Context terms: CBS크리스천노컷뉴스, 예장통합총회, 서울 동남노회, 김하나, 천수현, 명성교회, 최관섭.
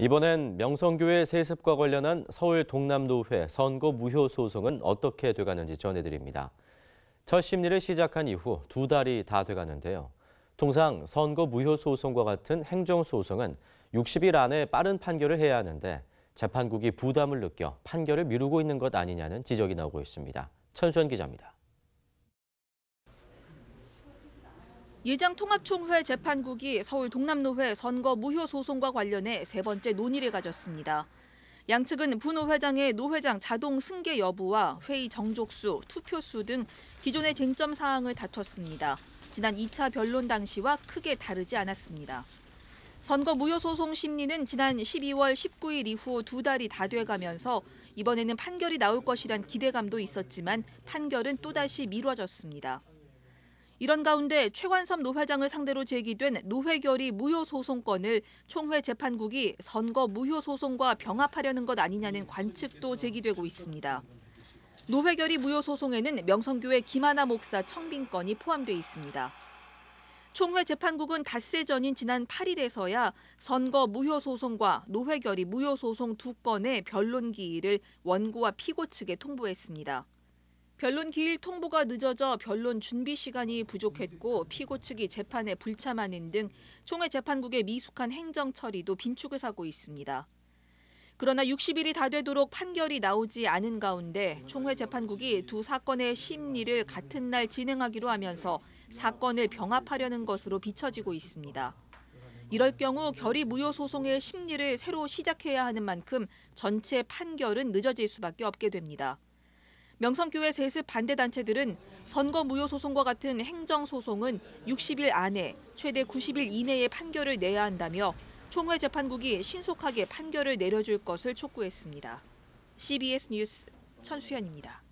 이번엔 명성교회 세습과 관련한 서울 동남노회 선거 무효 소송은 어떻게 돼가는지 전해드립니다. 첫 심리를 시작한 이후 2달이 다 돼가는데요. 통상 선거 무효 소송과 같은 행정소송은 60일 안에 빠른 판결을 해야 하는데 재판국이 부담을 느껴 판결을 미루고 있는 것 아니냐는 지적이 나오고 있습니다. 천수현 기자입니다. 예장통합총회 재판국이 서울 동남노회 선거 무효 소송과 관련해 3번째 논의를 가졌습니다. 양측은 부노회장의 노회장 자동 승계 여부와 회의 정족수, 투표수 등 기존의 쟁점 사항을 다퉜습니다. 지난 2차 변론 당시와 크게 다르지 않았습니다. 선거 무효 소송 심리는 지난 12월 19일 이후 2달이 다 돼가면서 이번에는 판결이 나올 것이란 기대감도 있었지만 판결은 또다시 미뤄졌습니다. 이런 가운데 최관섭 노회장을 상대로 제기된 노회결의 무효 소송권을 총회 재판국이 선거 무효 소송과 병합하려는 것 아니냐는 관측도 제기되고 있습니다. 노회결의 무효 소송에는 명성교회 김하나 목사 청빙권이 포함돼 있습니다. 총회 재판국은 닷새 전인 지난 8일에서야 선거 무효 소송과 노회결의 무효 소송 2건의 변론 기일을 원고와 피고 측에 통보했습니다. 변론 기일 통보가 늦어져 변론 준비 시간이 부족했고 피고 측이 재판에 불참하는 등 총회 재판국의 미숙한 행정 처리도 빈축을 사고 있습니다. 그러나 60일이 다 되도록 판결이 나오지 않은 가운데 총회 재판국이 2 사건의 심리를 같은 날 진행하기로 하면서 사건을 병합하려는 것으로 비춰지고 있습니다. 이럴 경우 결의 무효 소송의 심리를 새로 시작해야 하는 만큼 전체 판결은 늦어질 수밖에 없게 됩니다. 명성교회 세습 반대 단체들은 선거 무효 소송과 같은 행정 소송은 60일 안에 최대 90일 이내에 판결을 내야 한다며 총회 재판국이 신속하게 판결을 내려줄 것을 촉구했습니다. CBS 뉴스 천수현입니다.